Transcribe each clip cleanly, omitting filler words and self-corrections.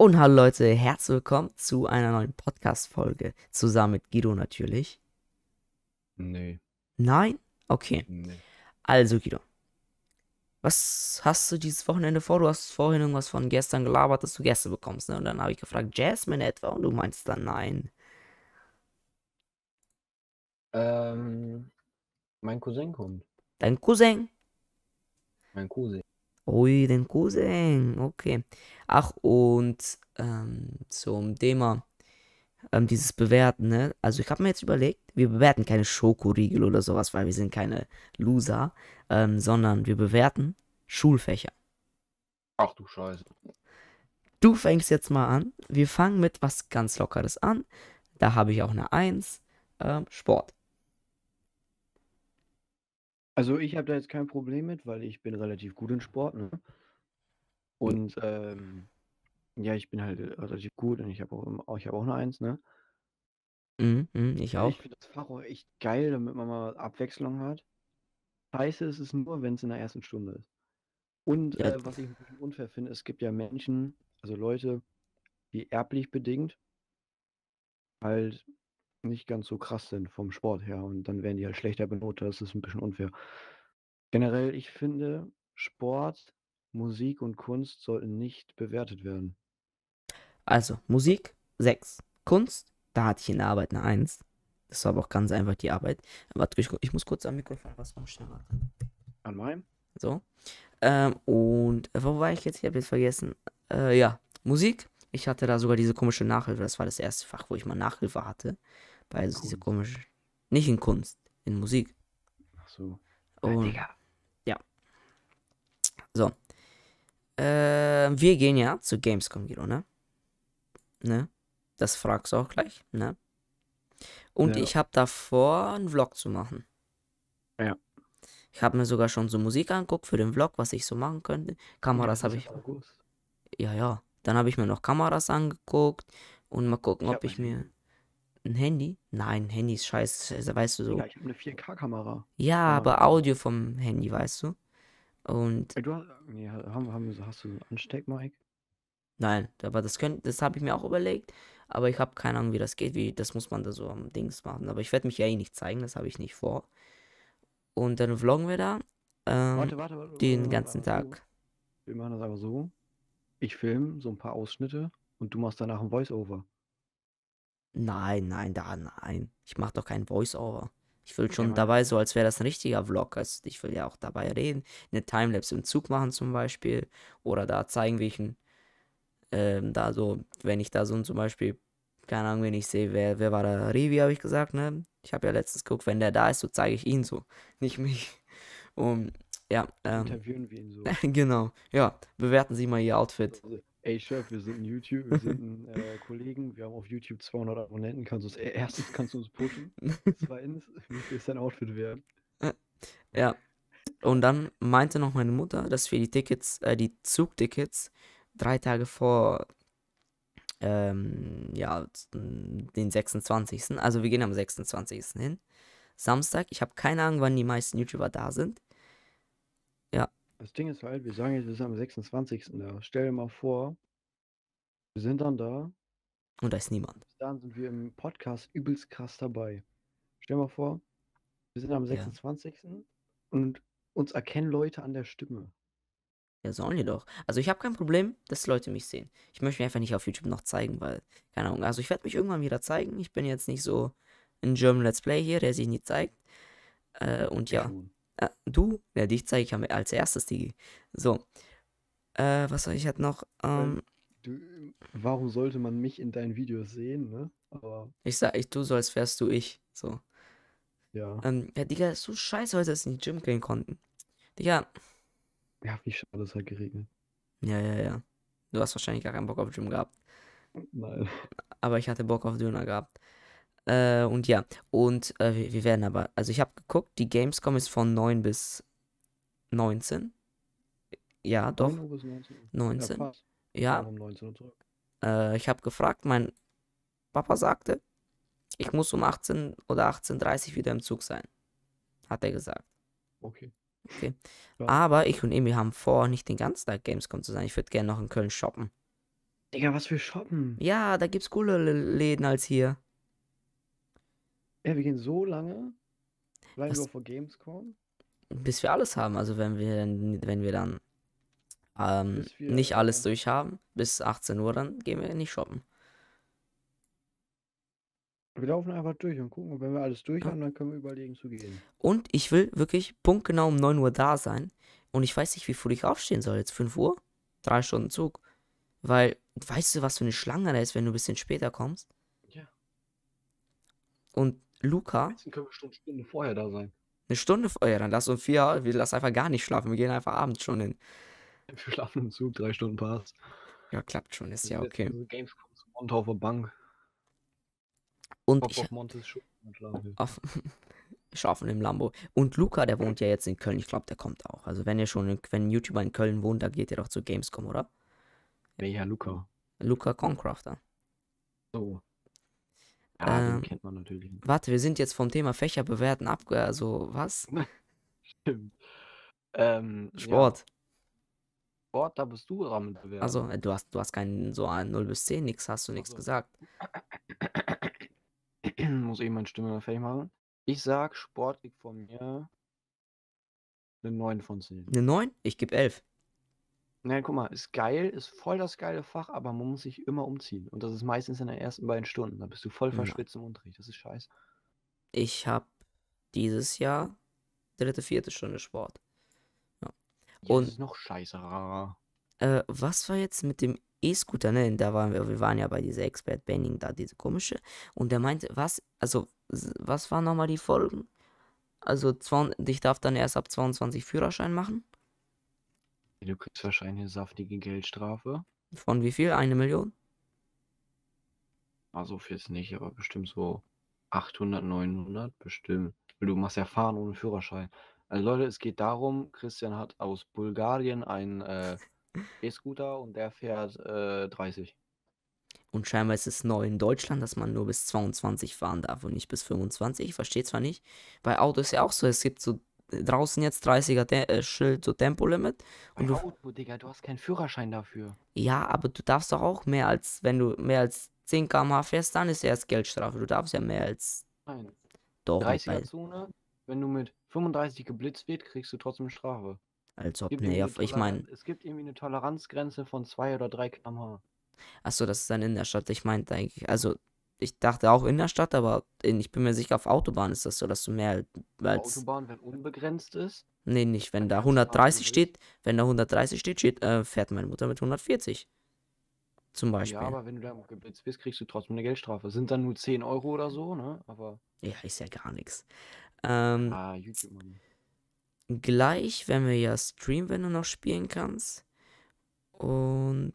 Und hallo Leute, herzlich willkommen zu einer neuen Podcast-Folge. Zusammen mit Guido natürlich. Nee. Nein? Okay. Nee. Also Guido, was hast du dieses Wochenende vor? Du hast vorhin irgendwas von gestern gelabert, dass du Gäste bekommst, ne? Und dann habe ich gefragt, Jasmine etwa? Und du meinst dann nein. Mein Cousin kommt. Dein Cousin? Mein Cousin. Ui, den Cousin, okay. Ach, und zum Thema dieses Bewerten, ne? Also ich habe mir jetzt überlegt, wir bewerten keine Schokoriegel oder sowas, weil wir sind keine Loser, sondern wir bewerten Schulfächer. Ach du Scheiße. Du fängst jetzt mal an. Wir fangen mit was ganz Lockeres an. Da habe ich auch eine 1, Sport. Also ich habe da jetzt kein Problem mit, weil ich bin relativ gut in Sport, ne? Und ja, ich bin halt relativ gut und ich habe auch eine 1, ne? Ich auch. Ich finde das Fach auch echt geil, damit man mal Abwechslung hat. Scheiße ist es nur, wenn es in der ersten Stunde ist. Und ja, was ich ein bisschen unfair finde, es gibt ja Menschen, also Leute, die erblich bedingt halt nicht ganz so krass sind vom Sport her und dann werden die halt schlechter benotet. Das ist ein bisschen unfair. Generell, ich finde, Sport, Musik und Kunst sollten nicht bewertet werden. Also, Musik 6. Kunst, da hatte ich in der Arbeit eine 1. Das war aber auch ganz einfach die Arbeit. Warte, ich muss kurz am Mikrofon was umstellen. An meinem? So. Und wo war ich jetzt? Ich habe jetzt vergessen. Ja, Musik. Ich hatte da sogar diese komische Nachhilfe. Das war das erste Fach, wo ich mal Nachhilfe hatte. Weil also diese komische... Nicht in Kunst, in Musik. Ach so. Und, ja. So. Wir gehen ja zu Gamescom, Guido, ne? Ne? Das fragst du auch gleich, ne? Und ja, ich habe davor, einen Vlog zu machen. Ja. Ich habe mir sogar schon so Musik angeguckt für den Vlog, was ich so machen könnte. Kameras habe ich... Ja. Dann habe ich mir noch Kameras angeguckt und mal gucken, ob ich mir ein Handy. Nein, ein Handy ist scheiße, weißt du so. Ja, ich habe eine 4K-Kamera. Ja, aber Audio vom Handy, weißt du. Und. Du hast, ja, hast du einen Ansteck-Mic? Nein, aber das habe ich mir auch überlegt. Aber ich habe keine Ahnung, wie das geht. Das muss man da so am Dings machen. Aber ich werde mich ja eh nicht zeigen, das habe ich nicht vor. Und dann vloggen wir da warte, den ganzen Tag. Wir machen das aber so. Ich filme so ein paar Ausschnitte und du machst danach ein Voice-Over. Nein. Ich mache doch kein Voice-Over. Ich will schon dabei, so als wäre das ein richtiger Vlog. Also ich will ja auch dabei reden. Eine Timelapse im Zug machen zum Beispiel. Oder da zeigen, wie ich da so, wenn ich da so zum Beispiel, keine Ahnung, wenn ich sehe, wer war da? Revi, habe ich gesagt, ne? Ich habe ja letztens geguckt, wenn der da ist, so zeige ich ihn so. Nicht mich. Und ja, interviewen wir ihn so. Genau, ja, bewerten Sie mal Ihr Outfit. Also, ey Chef, wir sind ein YouTube, wir sind ein Kollegen, wir haben auf YouTube 200 Abonnenten, erstens kannst du uns pushen, zweitens, wie viel ist dein Outfit wert? Ja, und dann meinte noch meine Mutter, dass wir die Tickets, die Zugtickets 3 Tage vor, ja, den 26. Also wir gehen am 26. hin, Samstag, ich habe keine Ahnung, wann die meisten YouTuber da sind. Ja. Das Ding ist halt, wir sagen jetzt, wir sind am 26. da. Stell dir mal vor, wir sind dann da. Und da ist niemand. Dann sind wir im Podcast übelst krass dabei. Stell dir mal vor, wir sind am 26. Ja. Und uns erkennen Leute an der Stimme. Ja, sollen die doch. Also ich habe kein Problem, dass Leute mich sehen. Ich möchte mich einfach nicht auf YouTube noch zeigen, weil, keine Ahnung, also ich werde mich irgendwann wieder zeigen. Ich bin jetzt nicht so ein German Let's Play hier, der sich nie zeigt. Und ja. Du? Ja, dich zeige ich als erstes, Digi. So. Was soll ich halt noch? Warum sollte man mich in deinen Videos sehen, ne? Aber du so, als wärst du ich. So. Ja. Ja, Digga, ist so scheiße heute, dass wir in den Gym gehen konnten. Digga. Ja, wie schade, es hat geregnet. Ja. Du hast wahrscheinlich gar keinen Bock auf Gym gehabt. Nein. Aber ich hatte Bock auf Döner gehabt. Und ja, und wir werden aber, also ich habe geguckt, die Gamescom ist von 9 bis 19. Ja, doch. 9 bis 19. 19. Ja. Um 19 Uhr zurück. Ich habe gefragt, mein Papa sagte, ich muss um 18 oder 18:30 wieder im Zug sein. Hat er gesagt. Okay. Ja. Aber ich und Emi haben vor, nicht den ganzen Tag Gamescom zu sein. Ich würde gerne noch in Köln shoppen. Digga, was für Shoppen. Ja, da gibt's coolere Läden als hier. Ja, wir gehen so lange, weil wir auch vor Gamescom. Bis wir alles haben, also wenn wir dann nicht alles durchhaben, bis 18 Uhr, dann gehen wir nicht shoppen. Wir laufen einfach durch und gucken, und wenn wir alles durch haben, dann können wir überlegen zu gehen. Und ich will wirklich punktgenau um 9 Uhr da sein. Und ich weiß nicht, wie früh ich aufstehen soll. Jetzt 5 Uhr? 3 Stunden Zug. Weil, weißt du, was für eine Schlange da ist, wenn du ein bisschen später kommst? Ja. Und Luca... Jetzt können wir schon eine Stunde vorher da sein. Eine Stunde vorher? Dann lass uns wir lassen einfach gar nicht schlafen. Wir gehen einfach abends schon hin. Wir schlafen im Zug, 3 Stunden Pass. Ja, klappt schon, ist ja okay. Gamescom zum Mond auf der Bank. Und Schafen im Lambo. Und Luca, der wohnt ja jetzt in Köln. Ich glaube, der kommt auch. Also wenn ein YouTuber in Köln wohnt, dann geht ihr doch zu Gamescom, oder? Welcher Luca? Luca Concrafter. So. Ja, den kennt man natürlich. Warte, wir sind jetzt vom Thema Fächer bewerten ab. Also, was? Stimmt. Sport. Ja. Sport, da bist du dran mit bewerten. Also, du hast keinen so 0 bis 10, nix hast du nichts gesagt. Muss ich meine Stimme fertig machen? Ich sag, Sport liegt von mir eine 9 von 10. Eine 9? Ich gebe 11. Nein, guck mal, ist geil, ist voll das geile Fach, aber man muss sich immer umziehen. Und das ist meistens in den ersten 2 Stunden. Da bist du voll verschwitzt im Unterricht. Das ist scheiße. Ich habe dieses Jahr 3., 4. Stunde Sport. Ja. Und das ist noch scheißer. Was war jetzt mit dem E-Scooter, ne? Da waren wir waren ja bei dieser Expert-Banning da, diese komische. Und der meinte, was waren nochmal die Folgen? Also, ich darf dann erst ab 22 Führerschein machen. Du kriegst wahrscheinlich eine saftige Geldstrafe. Von wie viel? 1 Million? Also viel ist nicht, aber bestimmt so 800, 900, bestimmt. Du machst ja Fahren ohne Führerschein. Also Leute, es geht darum, Christian hat aus Bulgarien einen E-Scooter und der fährt 30. Und scheinbar ist es neu in Deutschland, dass man nur bis 22 fahren darf und nicht bis 25. Ich verstehe zwar nicht. Bei Autos ja auch so, es gibt so draußen jetzt 30er-Schild, so Tempolimit. Und Auto, Digga, du hast keinen Führerschein dafür. Ja, aber du darfst doch auch mehr als, wenn du mehr als 10 km/h fährst, dann ist ja erst Geldstrafe. Du darfst ja mehr als... Nein. Doch. 30er-Zone, wenn du mit 35 geblitzt wird, kriegst du trotzdem Strafe. Als ob, ne, ich meine... Es gibt irgendwie eine Toleranzgrenze von 2 oder 3 km/h. Achso, das ist dann in der Stadt. Ich meinte eigentlich, also... Ich dachte auch in der Stadt, aber ich bin mir sicher, auf Autobahn ist das so, dass du mehr als... Autobahn, wenn unbegrenzt ist? Nee, nicht. Wenn da 130 steht, fährt meine Mutter mit 140. Zum Beispiel. Ja, aber wenn du da geblitzt bist, kriegst du trotzdem eine Geldstrafe. Sind dann nur 10 Euro oder so, ne? Aber... Ja, ist ja gar nichts. YouTube, Mann. Gleich, wenn wir ja streamen, wenn du noch spielen kannst. Und...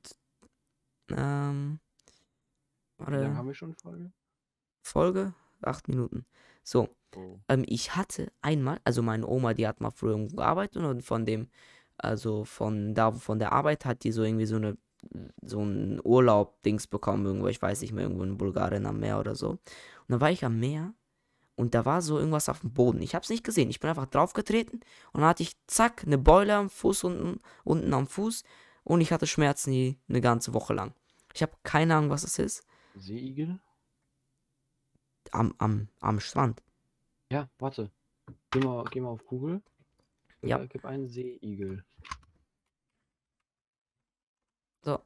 Wie lange haben wir schon Folge? 8 Minuten. So, ich hatte einmal, also meine Oma, die hat mal früher irgendwo gearbeitet und von der Arbeit hat die so irgendwie so einen Urlaub-Dings bekommen, irgendwo, ich weiß nicht mehr, irgendwo in Bulgarien am Meer oder so. Und dann war ich am Meer und da war so irgendwas auf dem Boden. Ich hab's nicht gesehen, ich bin einfach draufgetreten und dann hatte ich, zack, eine Beule am Fuß, unten am Fuß und ich hatte Schmerzen eine ganze Woche lang. Ich habe keine Ahnung, was das ist. Seeigel? Am Strand. Ja, warte. Geh mal auf Google. Ja. Gib einen Seeigel. So.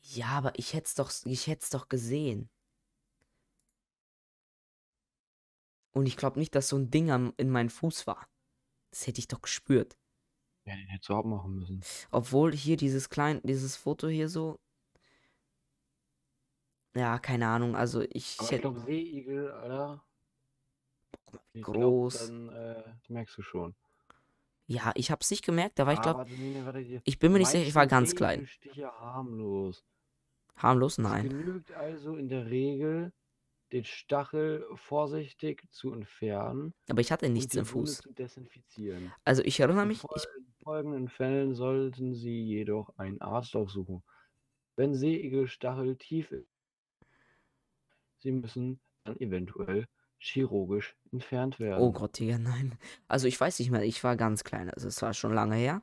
Ja, aber ich hätte es doch gesehen. Und ich glaube nicht, dass so ein Ding in meinem Fuß war. Das hätte ich doch gespürt. Ja, den hättest du auch machen müssen. Obwohl hier dieses Foto hier so. Ja, keine Ahnung, also ich glaube, Seeigel, Alter. Groß. Glaub, dann merkst du schon. Ja, ich hab's nicht gemerkt, da war ich, glaube ich bin mir nicht sicher, ich war ganz klein. Harmlos. Harmlos? Nein. Es genügt also in der Regel, den Stachel vorsichtig zu entfernen. Aber ich hatte nichts im Fuß. Zu desinfizieren. Also ich erinnere mich... In folgenden Fällen sollten Sie jedoch einen Arzt aufsuchen. Wenn Seeigelstachel tief ist, Sie müssen dann eventuell chirurgisch entfernt werden. Oh Gott, Digga, nein. Also ich weiß nicht mehr, ich war ganz klein, also es war schon lange her.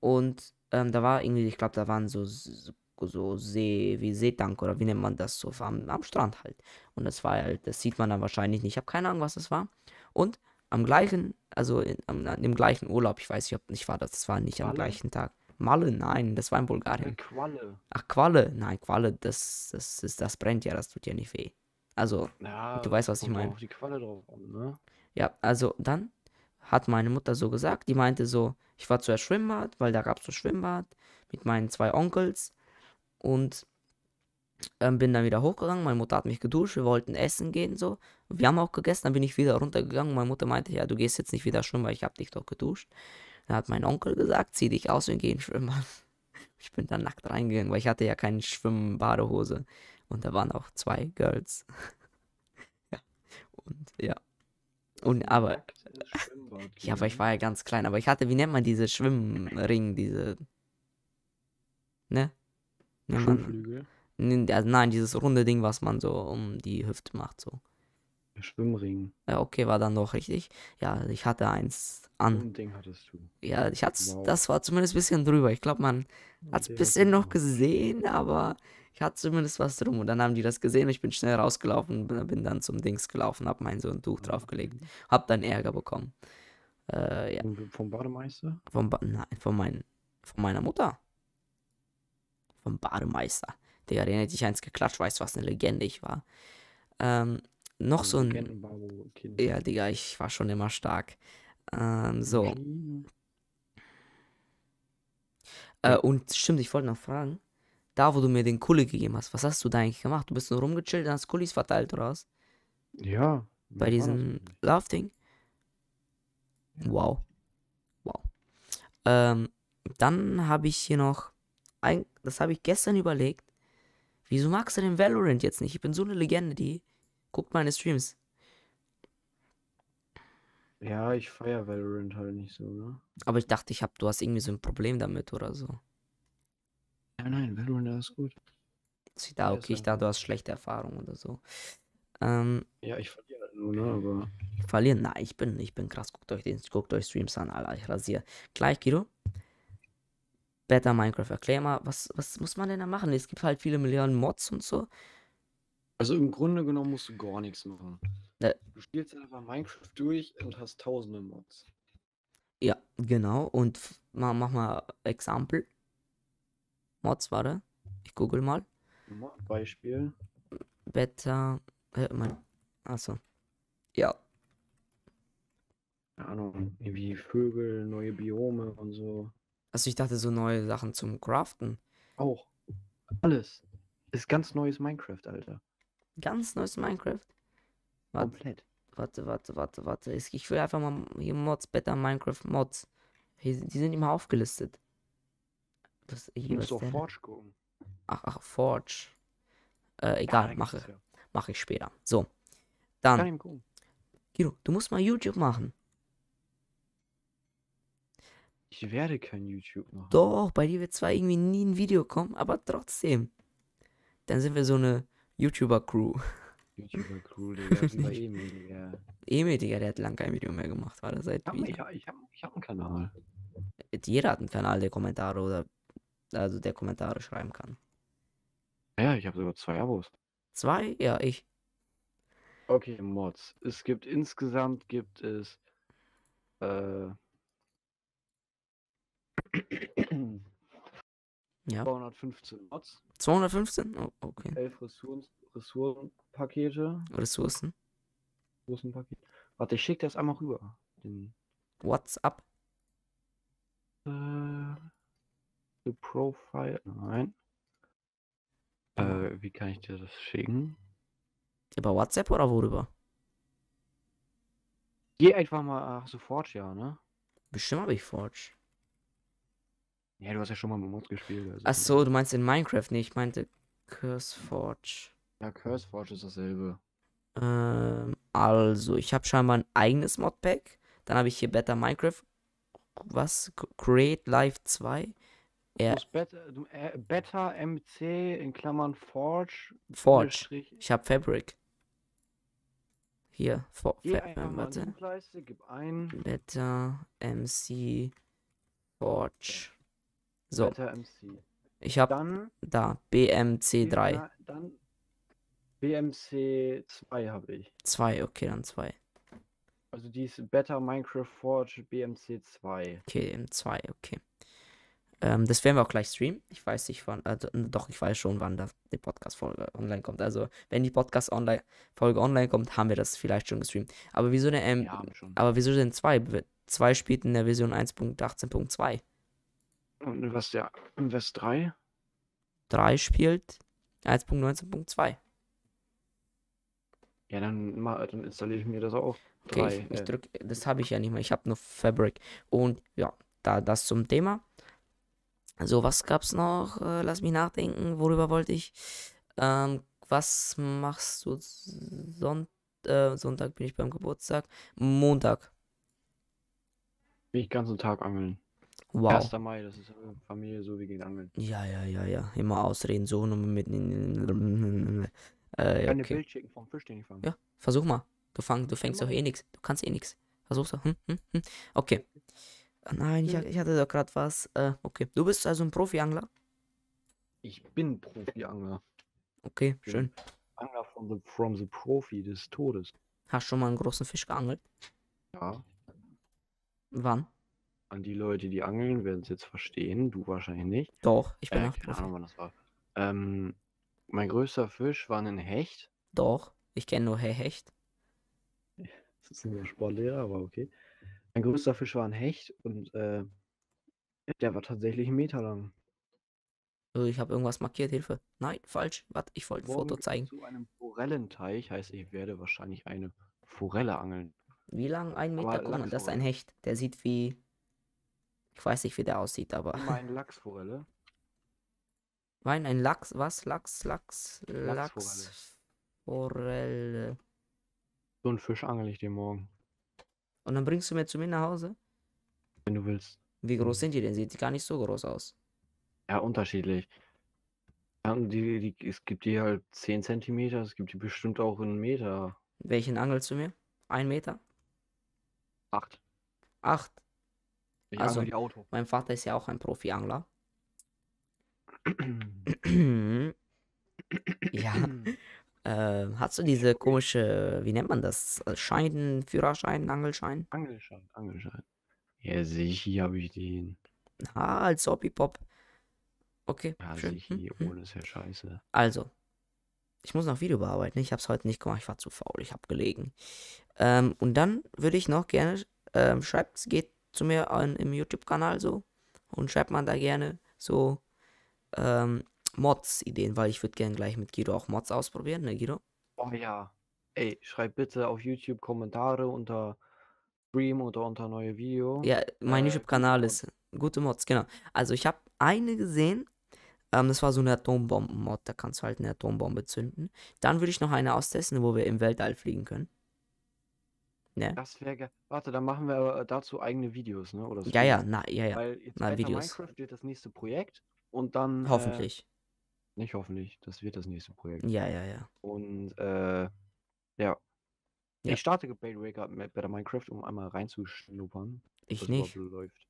Und da war irgendwie, ich glaube, da waren so so See, wie Seetank oder wie nennt man das, so am Strand halt. Und das war halt, das sieht man dann wahrscheinlich nicht. Ich habe keine Ahnung, was das war. Und am gleichen, also an dem gleichen Urlaub, ich weiß nicht, ob nicht war das, das war nicht am gleichen Tag. Malle, nein, das war in Bulgarien. Qualle. Ach, Qualle, nein, Qualle, das brennt ja, das tut ja nicht weh. Also, ja, du weißt, was ich meine. Die Qualle drauf, ne? Ja, also dann hat meine Mutter so gesagt, die meinte so, ich war zuerst Schwimmbad, weil da gab es so Schwimmbad mit meinen zwei Onkels und bin dann wieder hochgegangen, meine Mutter hat mich geduscht, wir wollten essen gehen, so. Wir haben auch gegessen, dann bin ich wieder runtergegangen, meine Mutter meinte, ja, du gehst jetzt nicht wieder schwimmen, weil ich habe dich doch geduscht. Dann hat mein Onkel gesagt, zieh dich aus und geh ins Schwimmbad. Ich bin dann nackt reingegangen, weil ich hatte ja keine Schwimm-Badehose. Und da waren auch zwei Girls. Ja. Und ja. Und aber. Ja, aber ich war ja ganz klein. Aber ich hatte, wie nennt man diese Schwimmring, diese. Ne? Schwimmflügel? Nein, dieses runde Ding, was man so um die Hüfte macht, so. Schwimmring. Ja, okay, war dann noch richtig. Ja, ich hatte eins an. Ein Ding hattest du. Ja, ich hatte, wow. Das war zumindest ein bisschen drüber. Ich glaube, man hat es ein bisschen noch gesehen, aber ich hatte zumindest was drum. Und dann haben die das gesehen und ich bin schnell rausgelaufen, bin dann zum Dings gelaufen, hab mein so ein Tuch draufgelegt, hab dann Ärger bekommen. Ja. Vom Bademeister? Von meiner Mutter. Vom Bademeister. Der erinnert dich eins geklatscht, weißt du, was eine Legende ich war. Noch so ein... Ja, Digga, ich war schon immer stark. So. Und stimmt, ich wollte noch fragen. Da, wo du mir den Kuli gegeben hast, was hast du da eigentlich gemacht? Du bist nur rumgechillt und hast Kulis verteilt, oder was? Ja. Bei diesem Love-Ding? Wow. Wow. Dann habe ich hier noch... Das habe ich gestern überlegt. Wieso magst du den Valorant jetzt nicht? Ich bin so eine Legende, die... Guckt meine Streams. Ja, ich feiere Valorant halt nicht so, ne? Aber ich dachte, du hast irgendwie so ein Problem damit oder so. Ja, nein, Valorant ist gut. Okay, ich dachte, du hast schlechte Erfahrungen oder so. Ja, ich verliere halt nur, ne? Aber... Verlieren? Nein, ich bin krass. Guckt euch Streams an, Alter. Ich rasiere. Gleich, Guido. Better Minecraft, erklär mal, was muss man denn da machen? Es gibt halt viele Millionen Mods und so. Also im Grunde genommen musst du gar nichts machen. Du spielst einfach Minecraft durch und hast tausende Mods. Ja, genau. Und mach mal Exempel. Mods, warte. Ich google mal. Mod-Beispiel. Better. Achso. Ja. Keine Ahnung. Irgendwie Vögel, neue Biome und so. Also ich dachte so neue Sachen zum Craften. Auch. Alles. Ist ganz neues Minecraft, Alter. Ganz neues Minecraft? Warte, komplett. Warte. Ich will einfach mal hier Mods, Better Minecraft Mods. Hier, die sind immer aufgelistet. Du musst auf Forge gucken. Ach, Forge. Egal, mache ich später. So. Dann. Guido, du musst mal YouTube machen. Ich werde kein YouTube machen. Doch, bei dir wird zwar irgendwie nie ein Video kommen, aber trotzdem. Dann sind wir so eine YouTuber-Crew. YouTuber-Crew, Digga, sind bei Emil, Digga. Emil, Digga, der hat lange kein Video mehr gemacht, war das seit... Ich hab einen Kanal. Jeder hat einen Kanal, der Kommentare schreiben kann. Ja, ich habe sogar 2 Abos. 2? Ja, ich. Okay, Mods. Es gibt insgesamt, ja. 215 Mods. 215? Oh, okay. 11 Ressourcenpakete. Ressourcenpakete. Warte, ich schicke das einmal rüber. WhatsApp. The Profile. Nein. Wie kann ich dir das schicken? Über WhatsApp oder worüber? Geh einfach mal. Hast du Forge, ja, ne? Bestimmt habe ich Forge. Ja, du hast ja schon mal mit Mods gespielt. Also. Ach so, du meinst in Minecraft nicht, ich meinte Curse Forge. Ja, Curse Forge ist dasselbe. Also, ich habe scheinbar ein eigenes Modpack. Dann habe ich hier Better Minecraft. Was? Create Life 2? Better MC in Klammern Forge. Ich habe Fabric. Hier, warte. Gib ein. Better MC Forge. So, Ich habe da BMC3. Ja, dann BMC2 habe ich. 2, okay, dann 2. Also die ist Better Minecraft Forge BMC2. Okay, M2, okay. Das werden wir auch gleich streamen. Ich weiß nicht wann, also doch, ich weiß schon, wann die Podcast-Folge online kommt. Also, wenn die Podcast-Folge online kommt, haben wir das vielleicht schon gestreamt. Aber wieso denn, aber wieso denn 2? 2 spielt in der Version 1.18.2. Und was der, und was 3? 3 spielt 1.19.2. Ja, dann installiere ich mir das auch. Okay, 3, ich drücke, das habe ich ja nicht mehr. Ich habe nur Fabric. Und ja, da das zum Thema. So, was gab's noch? Lass mich nachdenken. Worüber wollte ich? Was machst du Sonntag? Bin ich beim Geburtstag. Montag. Bin ich den ganzen Tag angeln. Wow. 1. Mai, das ist Familie, so wie gegen Angeln. Ja. Immer ausreden, so und mitten in. Ja, okay. Bild schicken vom Fisch, den ich fange. Ja, versuch mal. Gefangen, du fängst doch eh nichts. Du kannst eh nichts. Versuch's doch. Okay. Nein, ich hatte doch gerade was. Okay. Du bist also ein Profi-Angler? Ich bin Profi-Angler. Okay, schön. Angler from the Profi des Todes. Hast du schon mal einen großen Fisch geangelt? Ja. Wann? An die Leute, die angeln, werden es jetzt verstehen. Du wahrscheinlich nicht. Doch, ich bin auch Profi. Keine Ahnung, wann das war. Mein größter Fisch war ein Hecht. Doch, ich kenne nur Hecht. Das ist ein Sportlehrer, aber okay. Mein größter Fisch war ein Hecht und der war tatsächlich 1 Meter lang. Ich habe irgendwas markiert, Hilfe. Nein, falsch. Warte, ich wollte ein Foto zeigen. Zu einem Forellenteich, heißt, ich werde wahrscheinlich eine Forelle angeln. Wie lang? 1 Meter? Guck mal, das ist ein Hecht. Der sieht wie... Ich weiß nicht, wie der aussieht, aber... Meine Lachsforelle. Nein, ein Lachs, was? Lachsforelle. So einen Fisch angel ich dir morgen. Und dann bringst du mir zu mir nach Hause? Wenn du willst. Wie groß sind die denn? Sieht gar nicht so groß aus. Ja, unterschiedlich. Ja, es gibt die halt 10 cm, es gibt die bestimmt auch 1 Meter. Welchen angelst du mir? 1 Meter? 8. 8? Ich also, angel die Auto. Mein Vater ist ja auch ein Profi-Angler. Ja. Hast du diese komische, wie nennt man das? Schein, Führerschein, Angelschein? Angelschein. Ja, sicher habe ich den. Ah, als Hobbypop. Okay. Ja, sicher, ohne ist ja scheiße. Also, ich muss noch Video bearbeiten. Ich habe es heute nicht gemacht. Ich war zu faul. Ich habe gelegen. Und dann würde ich noch gerne, schreibt, geht zu mir im YouTube-Kanal so. Und schreibt man da gerne so, Mods-Ideen, weil ich würde gerne gleich mit Guido auch Mods ausprobieren, ne Guido? Oh ja. Ey, schreib bitte auf YouTube Kommentare unter Stream oder unter neue Video. Ja, mein YouTube-Kanal ist gute Mods, genau. Also ich habe eine gesehen, das war so eine Atombomben-Mod, da kannst du halt eine Atombombe zünden. Dann würde ich noch eine austesten, wo wir im Weltall fliegen können. Ne? Das wäre geil. Warte, dann machen wir aber dazu eigene Videos, ne? Oder so. Ja. Weil jetzt Minecraft wird das nächste Projekt und dann... Hoffentlich. Nicht hoffentlich, das wird das nächste Projekt. Ja. Und, ja. Ich starte bei der Minecraft, um einmal reinzuschnuppern. Ich nicht. Läuft.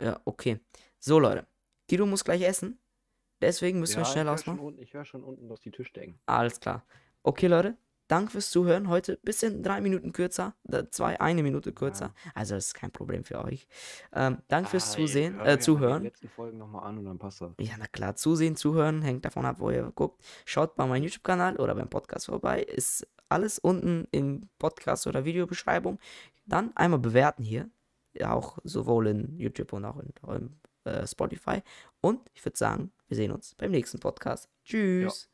Ja, okay. So, Leute. Guido muss gleich essen. Deswegen müssen wir schnell ausmachen. Ich höre schon unten, dass die Tischdecken. Alles klar. Okay, Leute. Danke fürs Zuhören. Heute ein bisschen 3 Minuten kürzer. 1 Minute kürzer. Ja. Also, das ist kein Problem für euch. Danke fürs Zuhören. Die letzten Folgen nochmal an und dann passt das. Ja, na klar. Zuhören hängt davon ab, wo ihr guckt. Schaut bei meinem YouTube-Kanal oder beim Podcast vorbei. Ist alles unten im Podcast- oder Videobeschreibung. Dann einmal bewerten hier. Ja, auch sowohl in YouTube und auch in eurem, Spotify. Und ich würde sagen, wir sehen uns beim nächsten Podcast. Tschüss.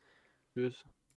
Ja. Tschüss.